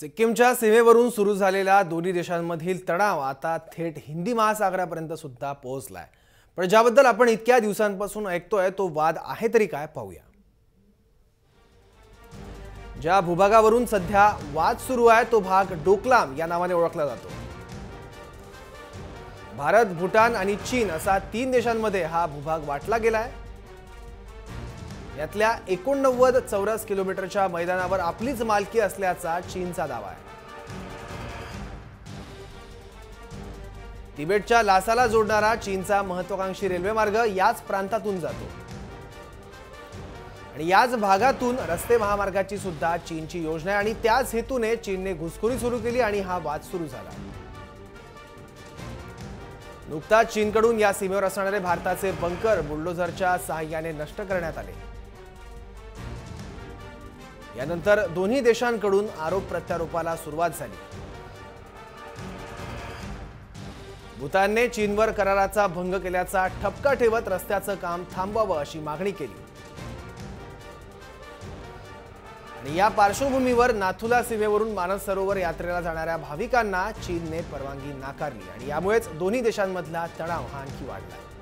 सिक्कीमच्या सीमेवरून सुरू झालेला दोन्ही देशांमधील तणाव आता थेट हिंदी महासागरापर्यंत सुद्धा पोहोचलाय। पण ज्याबद्दल आपण इतक्या दिवसांपासून ऐकतोय तो वाद आहे तरी काय, पाहूया। ज्या भूभागावरून सध्या वाद सुरू आहे तो भाग डोकलाम या नावाने ओळखला जातो। भारत, भूटान आणि चीन असा 3 देशांमध्ये हा भूभाग वाटला गेलाय। यातल्या 89 चौरस किलोमीटरच्या मैदानावर आपलीच मालकी असल्याचा चीनचा दावा आहे। तिबेटच्या लासाला जोडणारा चीनचा महत्वाकांक्षी रेल्वे मार्ग याच प्रांतातून जातो आणि याच भागातून रस्ते महामार्गाची सुद्धा चीनची योजना आहे आणि त्याच हेतूने चीनने घुसखोरी सुरू केली आणि हा वाद सुरू झाला। नुकताच चीनकडून या सीमेवर असणारे भारताचे बंकर बुलडोझरच्या सहाय्याने नष्ट करण्यात आले। यानंतर दोन्ही देशांकडून आरोप प्रत्यारोपाला सुरुवात झाली। भूतानने चीनवर कराराचा भंग केल्याचा ठपका ठेवत रस्त्याचं काम थांबवावं अशी मागणी केली आणि या पार्श्वभूमीवर नाथुला सीमेवरून मानस सरोवर यात्रेला जाणाऱ्या भाविकांना चीनने परवानगी नाकारली आणि यामुळेच दोन्ही देशांमधला तणाव आणखी वाढला।